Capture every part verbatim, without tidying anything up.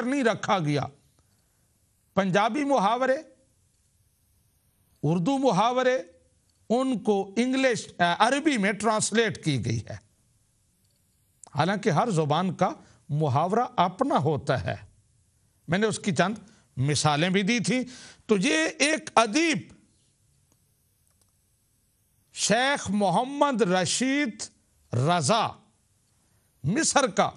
नहीं रखा गया। पंजाबी मुहावरे, उर्दू मुहावरे, उनको इंग्लिश अरबी में ट्रांसलेट की गई है। हालांकि हर जुबान का मुहावरा अपना होता है, मैंने उसकी चंद मिसालें भी दी थी। तो ये एक अदीब शेख मोहम्मद रशीद रज़ा मिस्र का,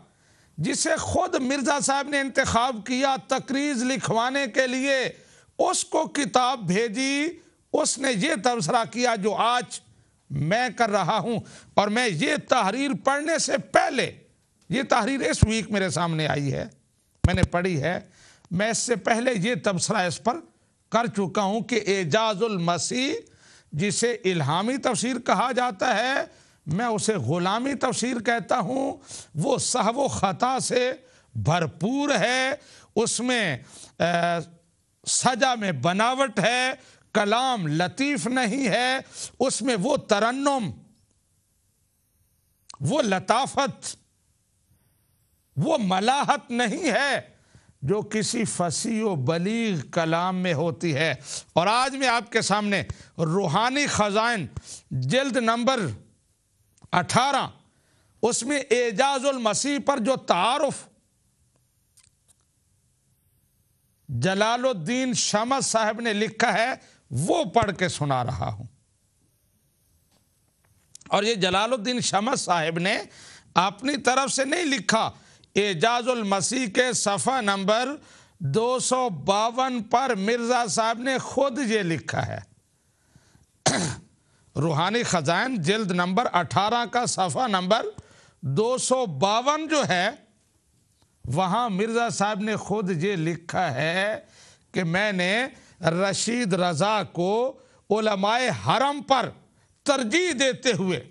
जिसे खुद मिर्जा साहब ने इंतखाब किया तकरीज लिखवाने के लिए, उसको किताब भेजी, उसने ये तबसरा किया जो आज मैं कर रहा हूँ। और मैं ये तहरीर पढ़ने से पहले, ये तहरीर इस वीक मेरे सामने आई है, मैंने पढ़ी है, मैं इससे पहले ये तबसरा इस पर कर चुका हूँ कि एजाज उल मसीह, जिसे इल्हामी तफसीर कहा जाता है, मैं उसे ग़ुलामी तफसीर कहता हूँ, वो सहव ख़ता से भरपूर है, उसमें आ, सजा में बनावट है, कलाम लतीफ़ नहीं है, उसमें वो तरन्नुम, वो लताफत, वो मलाहत नहीं है जो किसी फसी व बलीग कलाम में होती है। और आज मैं आपके सामने रूहानी ख़ज़ाइन जल्द नंबर अठारह, उसमें एजाज उल मसीह पर जो तारुफ जलालुद्दीन शमस साहब ने लिखा है, वो पढ़ के सुना रहा हूं। और ये जलालुद्दीन शमस साहब ने अपनी तरफ से नहीं लिखा, एजाज उल मसीह के सफ़ा नंबर दो सौ बावन पर मिर्ज़ा साहब ने खुद ये लिखा है। रूहानी ख़ज़ाइन जल्द नंबर अठारह का सफ़ा नंबर दो सौ बावन जो है, वहाँ मिर्ज़ा साहब ने खुद ये लिखा है कि मैंने रशीद रज़ा को उलमाए हरम पर तरजीह देते हुए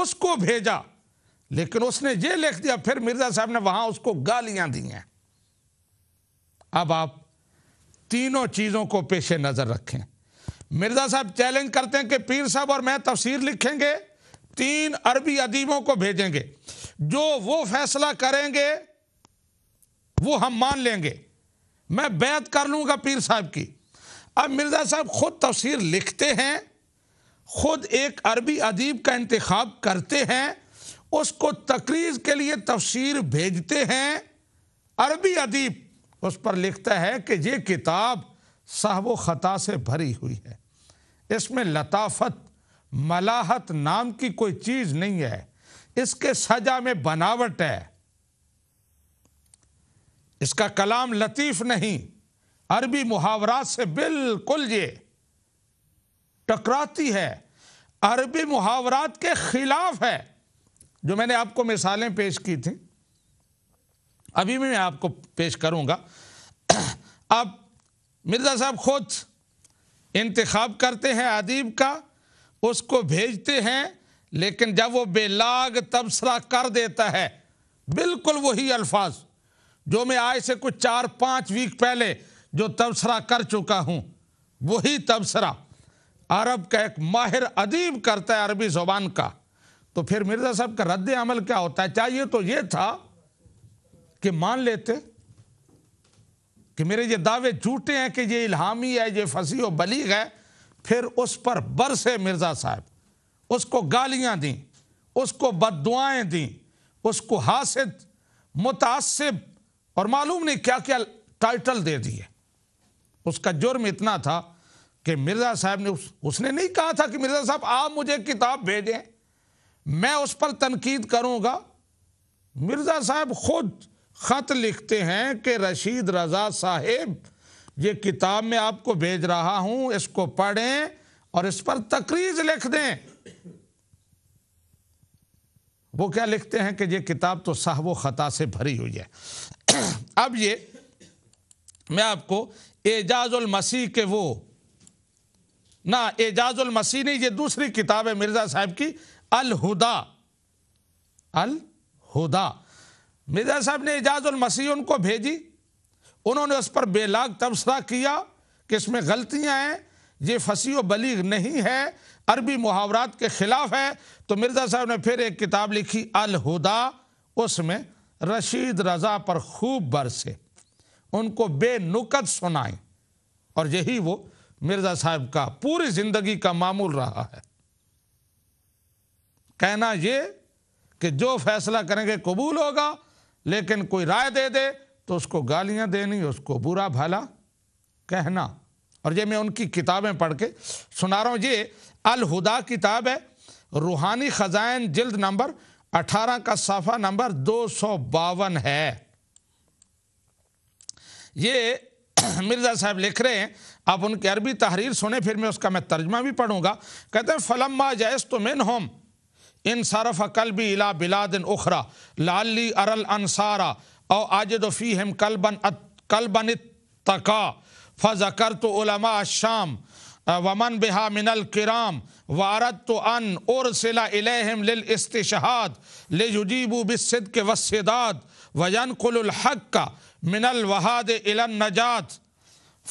उसको भेजा, लेकिन उसने ये लिख दिया, फिर मिर्ज़ा साहब ने वहाँ उसको गालियाँ दी हैं। अब आप तीनों चीज़ों को पेश नज़र रखें। मिर्ज़ा साहब चैलेंज करते हैं कि पीर साहब और मैं तफसीर लिखेंगे, तीन अरबी अदीबों को भेजेंगे, जो वो फैसला करेंगे वो हम मान लेंगे, मैं बैत कर लूँगा पीर साहब की। अब मिर्ज़ा साहब खुद तफसीर लिखते हैं, खुद एक अरबी अदीब का इंतखाब करते हैं, उसको तकरीज के लिए तफसीर भेजते हैं, अरबी अदीब उस पर लिखता है कि ये किताब सहव ख़ता से भरी हुई है, इसमें लताफत मलाहत नाम की कोई चीज़ नहीं है, इसके सजा में बनावट है, इसका कलाम लतीफ़ नहीं, अरबी मुहावरात से बिल्कुल ये टकराती है, अरबी मुहावरात के खिलाफ है। जो मैंने आपको मिसालें पेश की थी, अभी भी मैं आपको पेश करूँगा। अब मिर्ज़ा साहब खुद इंतखाब करते हैं अदीब का, उसको भेजते हैं, लेकिन जब वो बेलाग तबसरा कर देता है, बिल्कुल वही अल्फाज जो मैं आज से कुछ चार पाँच वीक पहले जो तबसरा कर चुका हूँ, वही तबसरा अरब का एक माहिर अदीब करता है अरबी ज़ुबान का। तो फिर मिर्ज़ा साहब का रद्द अमल क्या होता है? चाहिए तो ये था कि मान लेते कि मेरे ये दावे झूठे हैं कि ये इल्हामी है, ये फसी और बलीग है, फिर उस पर बरसे मिर्ज़ा साहब, उसको गालियाँ दी, उसको बददुआएं दी, उसको हासिद, मुतासिब और मालूम नहीं क्या क्या टाइटल दे दिए। उसका जुर्म इतना था कि मिर्ज़ा साहब ने उस, उसने नहीं कहा था कि मिर्ज़ा साहब आप मुझे किताब भेजें मैं उस पर तनकीद करूँगा। मिर्ज़ा साहब खुद ख़त लिखते हैं कि रशीद रज़ा साहिब, ये किताब मैं आपको भेज रहा हूँ, इसको पढ़ें और इस पर तकरीज लिख दें। वो क्या लिखते हैं कि ये किताब तो सहव ख़ता से भरी हुई है। अब ये मैं आपको एजाज उल मसीह के वो ना एजाज उल मसीह नहीं, ये दूसरी किताब है मिर्ज़ा साहब की, अल हुदा। अल हुदा मिर्ज़ा साहब ने एजाज उल मसीह उनको भेजी, उन्होंने उस पर बेलाग तबसरा किया कि इसमें गलतियां हैं, ये फसी व बलीग नहीं है, अरबी मुहावरात के ख़िलाफ़ है। तो मिर्ज़ा साहब ने फिर एक किताब लिखी अल हुदा, उसमें रशीद रज़ा पर खूब बरसे, उनको बेनुकत सुनाए। और यही वो मिर्ज़ा साहब का पूरी ज़िंदगी का मामूल रहा है। कहना ये कि जो फैसला करेंगे कबूल होगा, लेकिन कोई राय दे दे तो उसको गालियां देनी, उसको बुरा भला कहना। और ये मैं उनकी किताबें पढ़ के सुना रहा हूँ। ये अल हुदा किताब है, रूहानी ख़ज़ाइन जिल्द नंबर अठारह का साफ़ा नंबर दो सौ बावन है। ये मिर्ज़ा साहब लिख रहे हैं, आप उनकी अरबी तहरीर सुने, फिर मैं उसका मैं तर्जमा भी पढ़ूँगा। कहते हैं फलम्मा जयस्तु मिनहुम इन सरफ़ कल्बी इला बिलादिन उखरा लाली अरल अनसारा और आजिदु फीहिम कल्बन कल्बन तका फ़ज़करतु उलमा शाम वमन बिहा मिनल किराम वारदतु अन उरसिला इलैहिम लिल इस्तिशहाद लियुजीबू बिस्सिद्क़ वस्सिदाद वयनक़ुलुल हक़्क़ मिनल वहाद इलन नजात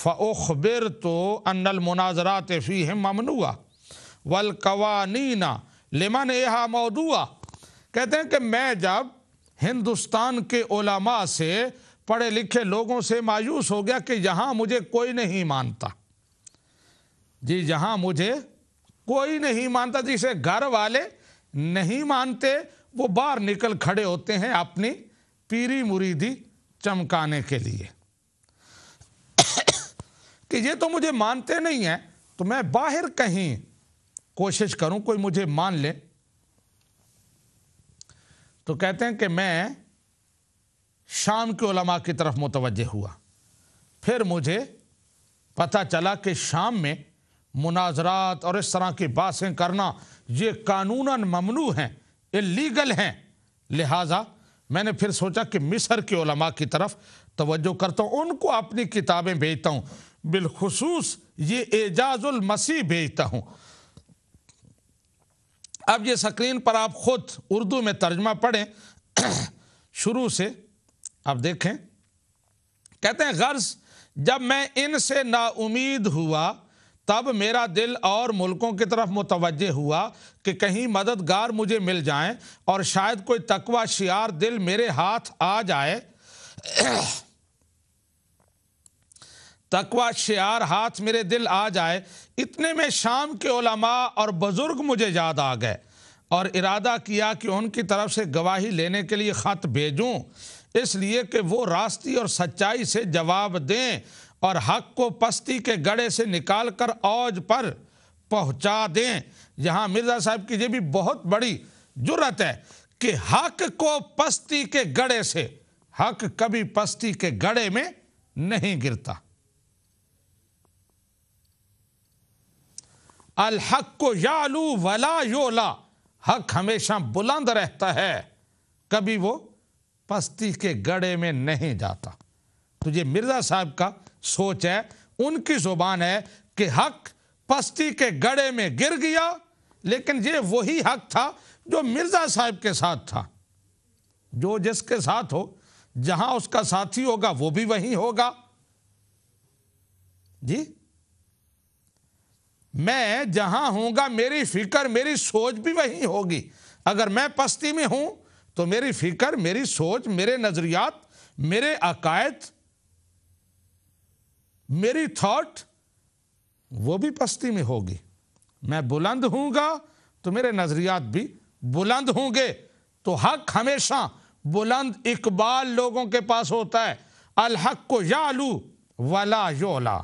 फ़उख़बिरतु अन्नल मुनाज़रात फ़ीहिम ममनूआ वल क़वानीना लिमन एहा मौदूआ। कहते हैं कि मैं जब हिंदुस्तान के उलमा से, पढ़े लिखे लोगों से मायूस हो गया कि यहाँ मुझे कोई नहीं मानता जी, यहाँ मुझे कोई नहीं मानता। जिसे घर वाले नहीं मानते वो बाहर निकल खड़े होते हैं अपनी पीरी मुरीदी चमकाने के लिए कि ये तो मुझे मानते नहीं हैं, तो मैं बाहर कहीं कोशिश करूं कोई मुझे मान ले। तो कहते हैं कि मैं शाम के उलमा की तरफ मुतवज्जे हुआ, फिर मुझे पता चला कि शाम में मुनाजरात और इस तरह की बातें करना ये कानूनन ममनू हैं, इलीगल हैं। लिहाजा मैंने फिर सोचा कि मिस्र के उलमा की तरफ तवज्जो करता हूँ, उनको अपनी किताबें भेजता हूँ, बिलखसूस ये एजाज उल मसीह भेजता हूँ। अब ये स्क्रीन पर आप खुद उर्दू में तर्जमा पढ़ें शुरू से, आप देखें। कहते हैं गर्ज जब मैं इनसे नाउमीद हुआ तब मेरा दिल और मुल्कों की तरफ मुतवज्जे हुआ कि कहीं मददगार मुझे मिल जाएं और शायद कोई तकवा शियार दिल मेरे हाथ आ जाए, तकवा शियार हाथ मेरे दिल आ जाए। इतने में शाम के उलमा और बुज़ुर्ग मुझे याद आ गए और इरादा किया कि उनकी तरफ से गवाही लेने के लिए ख़त भेजूं, इसलिए कि वो रास्ती और सच्चाई से जवाब दें और हक़ को पस्ती के गड़े से निकाल कर औज पर पहुंचा दें। यहाँ मिर्ज़ा साहब की ये भी बहुत बड़ी जुर्रत है कि हक़ को पस्ती के गड़े से, हक़ कभी पस्ती के गड़े में नहीं गिरता। अल हक़ को यालू वला योला, हक़ हमेशा बुलंद रहता है, कभी वो पस्ती के गड़े में नहीं जाता। तो ये मिर्ज़ा साहब का सोच है, उनकी ज़ुबान है कि हक़ पस्ती के गड़े में गिर गया, लेकिन ये वही हक़ था जो मिर्ज़ा साहब के साथ था। जो जिसके साथ हो, जहाँ उसका साथी होगा वो भी वहीं होगा जी। मैं जहाँ होऊंगा मेरी फ़िक्र मेरी सोच भी वहीं होगी। अगर मैं पस्ती में हूँ तो मेरी फ़िक्र मेरी सोच मेरे नज़रियात मेरे अकायद मेरी थॉट वो भी पस्ती में होगी। मैं बुलंद होऊंगा तो मेरे नज़रियात भी बुलंद होंगे। तो हक़ हमेशा बुलंद इकबाल लोगों के पास होता है। अल हक़ को यालू वला योला,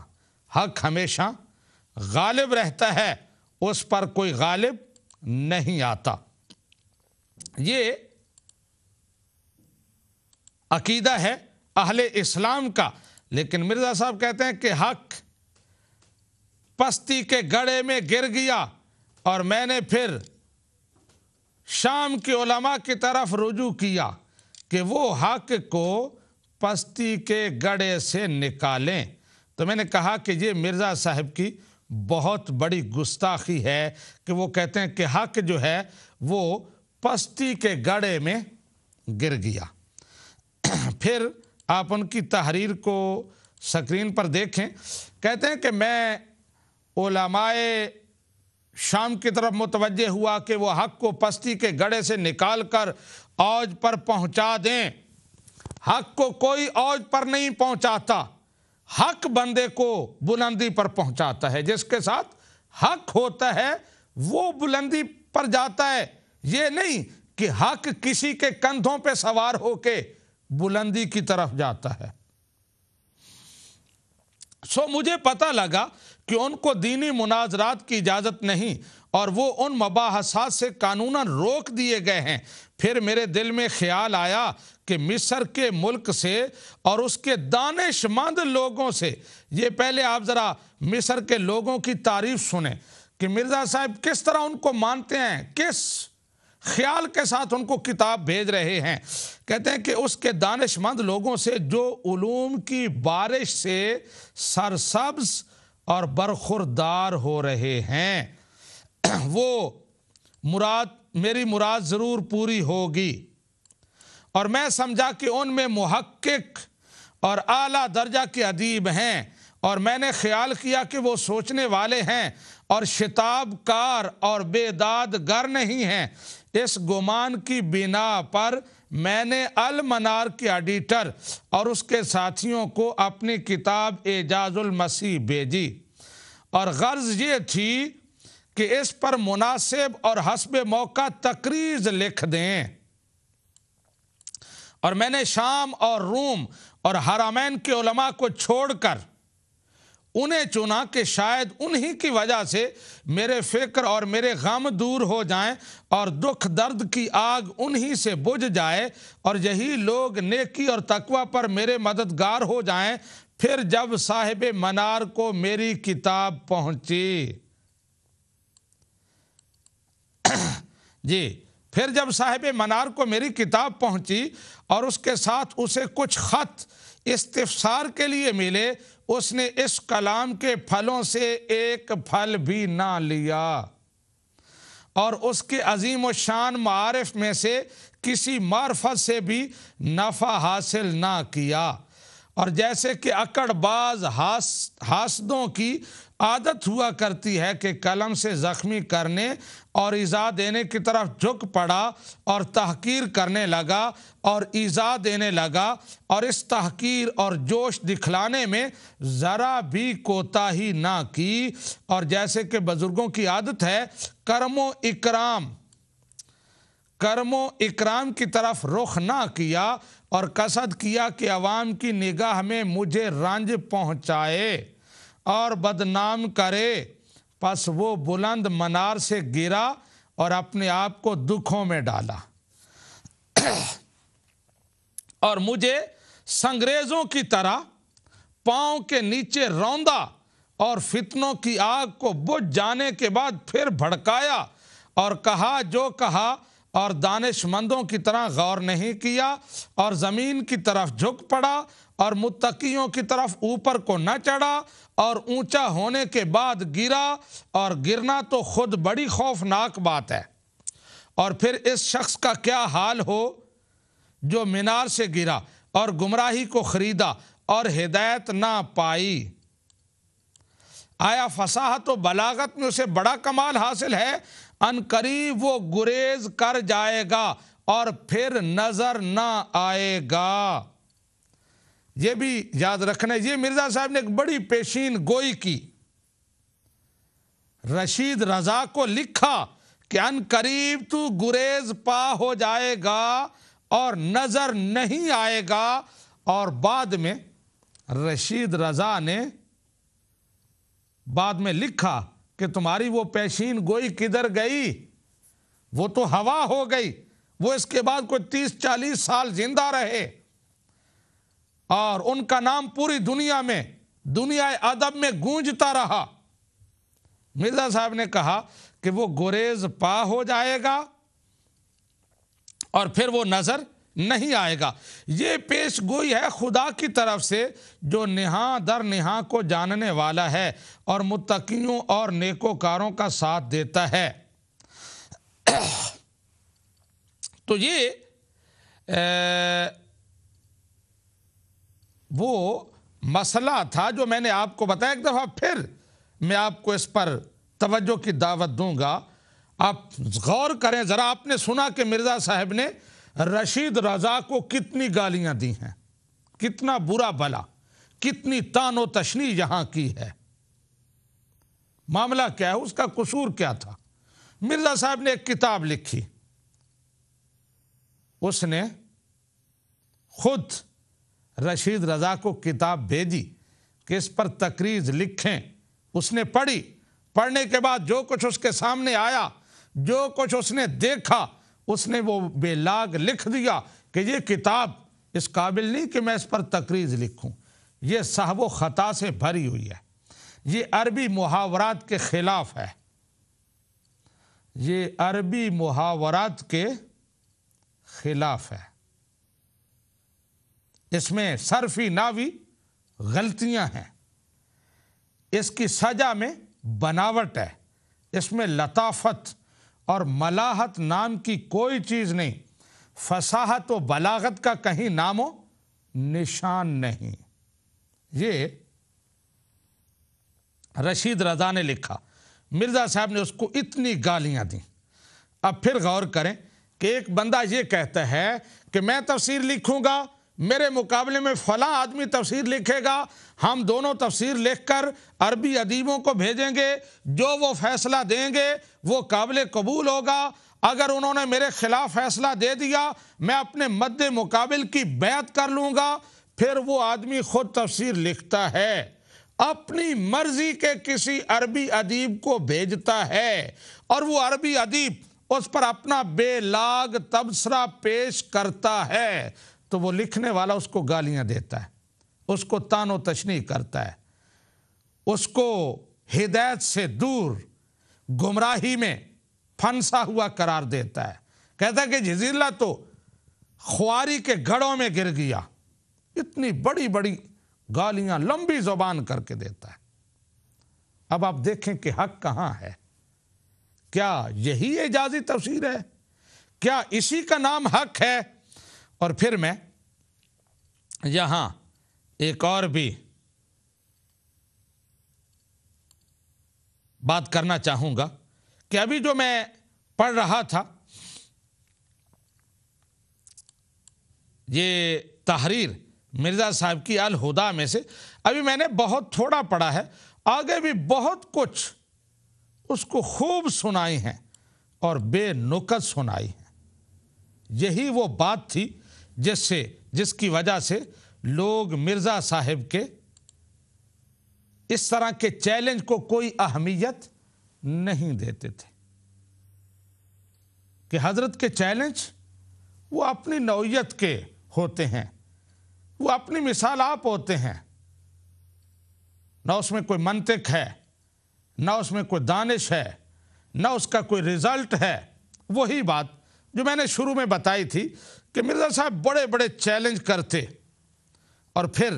हक़ हमेशा गालिब रहता है, उस पर कोई गालिब नहीं आता। ये अकीदा है अहले इस्लाम का। लेकिन मिर्ज़ा साहब कहते हैं कि हक़ पस्ती के गड़े में गिर गया और मैंने फिर शाम के उलमा की तरफ रुजू किया कि वो हक़ को पस्ती के गड़े से निकालें। तो मैंने कहा कि ये मिर्ज़ा साहब की बहुत बड़ी गुस्ताखी है कि वो कहते हैं कि हक़ जो है वो पस्ती के गड़े में गिर गया। फिर आप उनकी तहरीर को स्क्रीन पर देखें। कहते हैं कि मैं उलमाए शाम की तरफ मुतवज्जे हुआ कि वो हक़ को पस्ती के गड़े से निकाल कर औज पर पहुंचा दें हक को कोई औज पर नहीं पहुंचाता, हक बंदे को बुलंदी पर पहुंचाता है। जिसके साथ हक होता है वो बुलंदी पर जाता है। ये नहीं कि हक किसी के कंधों पे सवार होके बुलंदी की तरफ जाता है। सो मुझे पता लगा कि उनको दीनी मुनाजरात की इजाज़त नहीं और वो उन मबाहसात से कानूनन रोक दिए गए हैं। फिर मेरे दिल में ख्याल आया कि मिस्र के मुल्क से और उसके दानिशमंद लोगों से, ये पहले आप ज़रा मिस्र के लोगों की तारीफ सुने कि मिर्ज़ा साहब किस तरह उनको मानते हैं, किस ख्याल के साथ उनको किताब भेज रहे हैं। कहते हैं कि उसके दानिशमंद लोगों से जो उलूम की बारिश से सरसब्ज और बरखुरदार हो रहे हैं, वो मुराद मेरी मुराद ज़रूर पूरी होगी। और मैं समझा कि उनमें मुहक्किक और आला दर्जा के अदीब हैं और मैंने ख्याल किया कि वो सोचने वाले हैं और शिताबकार और बेदादगर नहीं हैं। इस गुमान की बिना पर मैंने अल मनार के एडिटर और उसके साथियों को अपनी किताब एजाज उल मसीह भेजी और गर्ज ये थी कि इस पर मुनासिब और हस्ब मौका तकरीज लिख दें। और मैंने शाम और रूम और हरामैन के उलमा को छोड़कर उन्हें चुना कि शायद उन्हीं की वजह से मेरे फ़िक्र और मेरे गम दूर हो जाएं और दुख दर्द की आग उन्हीं से बुझ जाए और यही लोग नेकी और तकवा पर मेरे मददगार हो जाएं। फिर जब साहिब मनार को मेरी किताब पहुंची जी फिर जब साहिब मनार को मेरी किताब पहुंची और उसके साथ उसे कुछ ख़त इस्तिफसार के लिए मिले, उसने इस कलाम के फलों से एक फल भी ना लिया और उसके अजीम शान मारिफ में से किसी मार्फत से भी नफ़ा हासिल ना किया। और जैसे कि अकड़बाज हास हासदों की आदत हुआ करती है कि कलम से ज़ख्मी करने और ईज़ा देने की तरफ झुक पड़ा और तहकीर करने लगा और ईज़ा देने लगा और इस तहकीर और जोश दिखलाने में ज़रा भी कोताही ना की। और जैसे कि बुज़ुर्गों की आदत है कर्मो इकराम कर्मो इकराम की तरफ रुख ना किया और कसद किया कि अवाम की निगाह में मुझे रंज पहुँचाए और बदनाम करे। बस वो बुलंद मनार से गिरा और अपने आप को दुखों में डाला और मुझे संग्रेज़ों की तरह पाँव के नीचे रौंदा और फितनों की आग को बुझ जाने के बाद फिर भड़काया और कहा जो कहा और दानिशमंदों की तरह गौर नहीं किया और ज़मीन की तरफ झुक पड़ा और मुत्तकियों की तरफ ऊपर को न चढ़ा और ऊंचा होने के बाद गिरा और गिरना तो खुद बड़ी खौफनाक बात है। और फिर इस शख्स का क्या हाल हो जो मीनार से गिरा और गुमराही को ख़रीदा और हिदायत ना पाई। आया फसाहत और बलागत में उसे बड़ा कमाल हासिल है, अनकरीब वो गुरेज कर जाएगा और फिर नज़र ना आएगा। ये भी याद रखना है, ये मिर्ज़ा साहब ने एक बड़ी पेशीन गोई की। रशीद रज़ा को लिखा कि अनकरीब तू गुरेज पा हो जाएगा और नज़र नहीं आएगा। और बाद में रशीद रज़ा ने बाद में लिखा कि तुम्हारी वो पेशीन गोई किधर गई, वो तो हवा हो गई। वो इसके बाद कोई तीस चालीस साल जिंदा रहे और उनका नाम पूरी दुनिया में दुनिया अदब में गूंजता रहा। मिर्ज़ा साहब ने कहा कि वो गुरेज पा हो जाएगा और फिर वो नज़र नहीं आएगा। ये पेश गोई है खुदा की तरफ से जो निहा दर निहा को जानने वाला है और मुत्तकियों और नेकोकारों का साथ देता है। तो ये ए, वो मसला था जो मैंने आपको बताया। एक दफ़ा फिर मैं आपको इस पर तवज्जो की दावत दूंगा, आप गौर करें ज़रा। आपने सुना कि मिर्ज़ा साहब ने रशीद रज़ा को कितनी गालियां दी हैं, कितना बुरा भला, कितनी तानो तशनी यहां की है। मामला क्या है, उसका कसूर क्या था। मिर्जा साहब ने एक किताब लिखी, उसने खुद रशीद रज़ा को किताब भेजी कि इस पर तकरीर लिखें। उसने पढ़ी, पढ़ने के बाद जो कुछ उसके सामने आया, जो कुछ उसने देखा, उसने वो बेलाग लिख दिया कि ये किताब इस काबिल नहीं कि मैं इस पर तकरीर लिखूं, ये साहबो खता से भरी हुई है, ये अरबी मुहावरात के ख़िलाफ़ है, ये अरबी मुहावरात के ख़िलाफ़ है, इसमें सर्फी नावी गलतियां हैं, इसकी सजा में बनावट है, इसमें लताफत और मलाहत नाम की कोई चीज़ नहीं, फसाहत व बलागत का कहीं नामो निशान नहीं। ये रशीद रज़ा ने लिखा, मिर्ज़ा साहब ने उसको इतनी गालियां दी। अब फिर गौर करें कि एक बंदा ये कहता है कि मैं तफसीर लिखूंगा, मेरे मुकाबले में फला आदमी तफसीर लिखेगा, हम दोनों तफसीर लिखकर अरबी अदीबों को भेजेंगे, जो वो फैसला देंगे वो काबिल कबूल होगा। अगर उन्होंने मेरे खिलाफ फैसला दे दिया, मैं अपने मद्द मुकाबिल की बैत कर लूँगा। फिर वो आदमी खुद तफसीर लिखता है, अपनी मर्जी के किसी अरबी अदीब को भेजता है और वो अरबी अदीब उस पर अपना बेलाग तबसरा पेश करता है, तो वो लिखने वाला उसको गालियां देता है, उसको तानो तशनी करता है, उसको हिदायत से दूर गुमराही में फंसा हुआ करार देता है, कहता है कि जजीला तो ख्वारी के गढ़ों में गिर गया। इतनी बड़ी बड़ी गालियां लंबी जुबान करके देता है। अब आप देखें कि हक कहाँ है, क्या यही एजाजी तफसीर है, क्या इसी का नाम हक है। और फिर मैं यहां एक और भी बात करना चाहूंगा कि अभी जो मैं पढ़ रहा था, ये तहरीर मिर्जा साहब की अल हुदा में से अभी मैंने बहुत थोड़ा पढ़ा है, आगे भी बहुत कुछ उसको खूब सुनाई हैं और बेनुकत सुनाई हैं। यही वो बात थी जिससे जिसकी वजह से लोग मिर्जा साहब के इस तरह के चैलेंज को कोई अहमियत नहीं देते थे कि हजरत के चैलेंज वो अपनी नौयत के होते हैं, वो अपनी मिसाल आप होते हैं, ना उसमें कोई मंतिक है, ना उसमें कोई दानिश है, ना उसका कोई रिजल्ट है। वही बात जो मैंने शुरू में बताई थी कि मिर्ज़ा साहब बड़े बड़े चैलेंज करते और फिर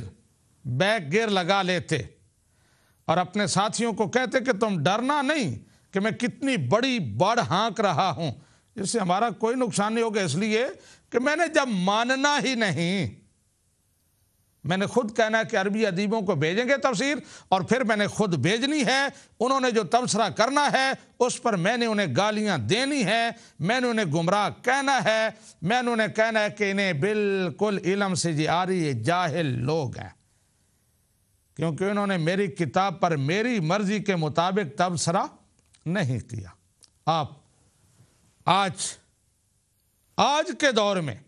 बैक गियर लगा लेते और अपने साथियों को कहते कि तुम डरना नहीं कि मैं कितनी बड़ी बड़ हाँक रहा हूँ, इससे हमारा कोई नुकसान नहीं होगा, इसलिए कि मैंने जब मानना ही नहीं, मैंने खुद कहना कि अरबी अदीबों को भेजेंगे तफसीर और फिर मैंने खुद भेजनी है, उन्होंने जो तबसरा करना है उस पर मैंने उन्हें गालियां देनी है, मैंने उन्हें गुमराह कहना है, मैंने उन्हें कहना है कि इन्हें बिल्कुल इलम से जी आ रही है, जाहिल लोग हैं, क्योंकि उन्होंने मेरी किताब पर मेरी मर्जी के मुताबिक तबसरा नहीं किया। आप आज आज के दौर में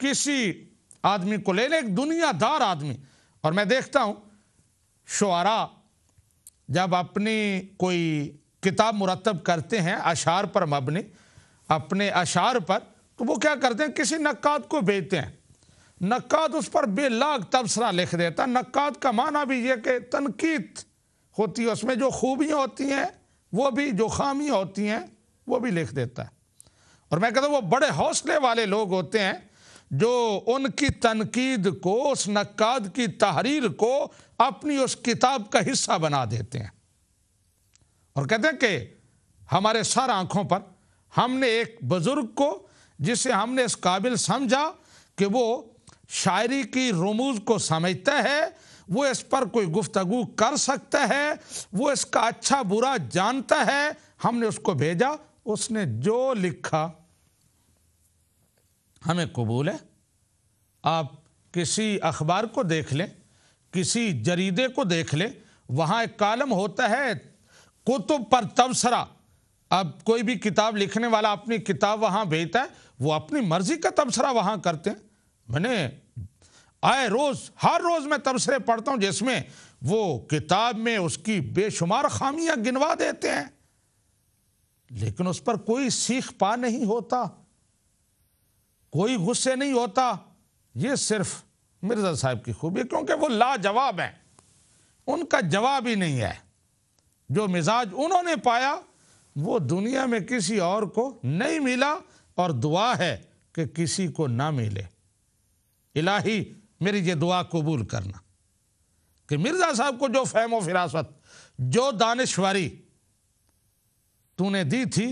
किसी आदमी को ले लें, एक दुनियादार आदमी, और मैं देखता हूँ शुआरा जब अपनी कोई किताब मुरतब करते हैं अशार पर मबनी, अपने अशार पर, तो वो क्या करते हैं, किसी नक्काद को भेजते हैं, नक्काद उस पर बेलाग तबसरा लिख देता है। नक्काद का माना भी यह कि तनकीद होती है, उसमें जो खूबियाँ होती हैं वो भी, जो खामियाँ होती हैं वो भी लिख देता है। और मैं कहता हूँ वो बड़े हौसले वाले लोग होते हैं जो उनकी तनकीद को, उस नक्काद की तहरीर को अपनी उस किताब का हिस्सा बना देते हैं और कहते हैं कि हमारे सर आँखों पर हमने एक बुज़ुर्ग को, जिसे हमने इस काबिल समझा कि वो शायरी की रमूज को समझता है, वो इस पर कोई गुफ्तगू कर सकता है, वो इसका अच्छा बुरा जानता है, हमने उसको भेजा, उसने जो लिखा हमें कबूल है। आप किसी अखबार को देख लें, किसी जरीदे को देख लें, वहाँ एक कालम होता है कुतुब पर तबसरा। अब कोई भी किताब लिखने वाला अपनी किताब वहाँ भेजता है, वो अपनी मर्ज़ी का तबसरा वहाँ करते हैं। मैंने आए रोज़ हर रोज़ मैं तबसरे पढ़ता हूँ जिसमें वो किताब में उसकी बेशुमार खामियाँ गिनवा देते हैं, लेकिन उस पर कोई सीख पा नहीं होता, कोई गुस्से नहीं होता। ये सिर्फ मिर्ज़ा साहब की खूबी, क्योंकि वो लाजवाब हैं, उनका जवाब ही नहीं है। जो मिजाज उन्होंने पाया वो दुनिया में किसी और को नहीं मिला, और दुआ है कि किसी को ना मिले। इलाही मेरी ये दुआ कबूल करना कि मिर्ज़ा साहब को जो फ़हमो फिरासत, जो दानिश्वरी तूने दी थी,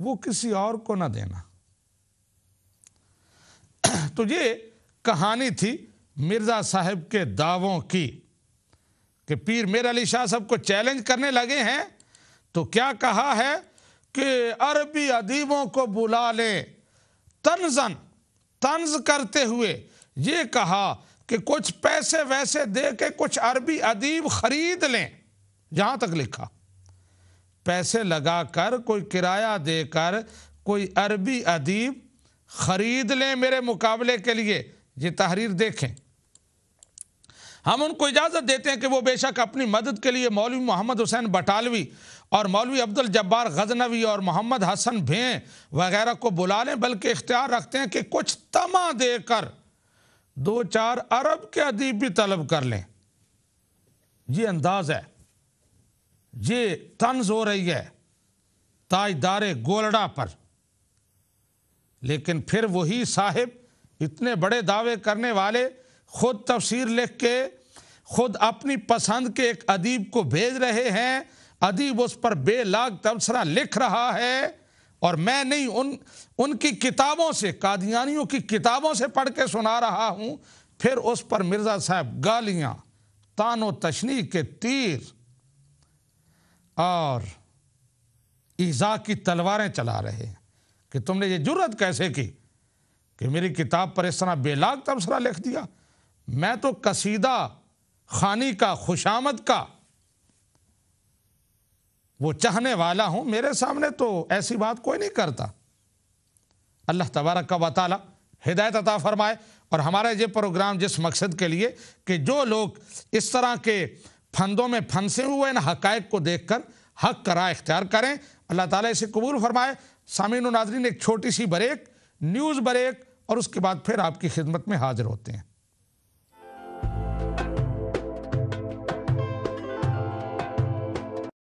वो किसी और को ना देना। तो ये कहानी थी मिर्ज़ा साहब के दावों की कि पीर मेर अली शाह साहब को चैलेंज करने लगे हैं। तो क्या कहा है कि अरबी अदीबों को बुला लें, तंजन तंज करते हुए ये कहा कि कुछ पैसे वैसे दे के कुछ अरबी अदीब खरीद लें। यहाँ तक लिखा, पैसे लगाकर कोई किराया देकर कोई अरबी अदीब खरीद लें मेरे मुकाबले के लिए। ये तहरीर देखें, हम उनको इजाज़त देते हैं कि वो बेशक अपनी मदद के लिए मौलवी मोहम्मद हुसैन बटालवी और मौलवी अब्दुल जब्बार गजनवी और मोहम्मद हसन भें वगैरह को बुला लें, बल्कि इख्तियार रखते हैं कि कुछ तमा देकर दो चार अरब के अदीब भी तलब कर लें। ये अंदाज़ है, ये तंज हो रही है ताजदार गोलड़ा पर। लेकिन फिर वही साहिब, इतने बड़े दावे करने वाले, खुद तफसीर लिख के खुद अपनी पसंद के एक अदीब को भेज रहे हैं, अदीब उस पर बेलाग तबसरा लिख रहा है, और मैं नहीं उन उनकी किताबों से, कादियानियों की किताबों से पढ़ के सुना रहा हूँ। फिर उस पर मिर्ज़ा साहब गालियाँ, तानो तशनी के तीर और ईज़ा की तलवारें चला रहे हैं कि तुमने ये जुर्रत कैसे की कि मेरी किताब पर इस तरह बेलाग तबसरा लिख दिया। मैं तो कसीदा खानी का, खुशामद का वो चाहने वाला हूँ, मेरे सामने तो ऐसी बात कोई नहीं करता। अल्लाह तबारक व तआला हिदायत अता फरमाए। और हमारा ये प्रोग्राम जिस मकसद के लिए कि जो लोग इस तरह के फंदों में फंसे हुए इन हकायक को देखकर हक का राह इख्तियार करें, अल्लाह ताला इसे कबूल फरमाए। सामीन और नाज़रीन, एक छोटी सी ब्रेक, न्यूज़ ब्रेक, और उसके बाद फिर आपकी खिदमत में हाजिर होते हैं।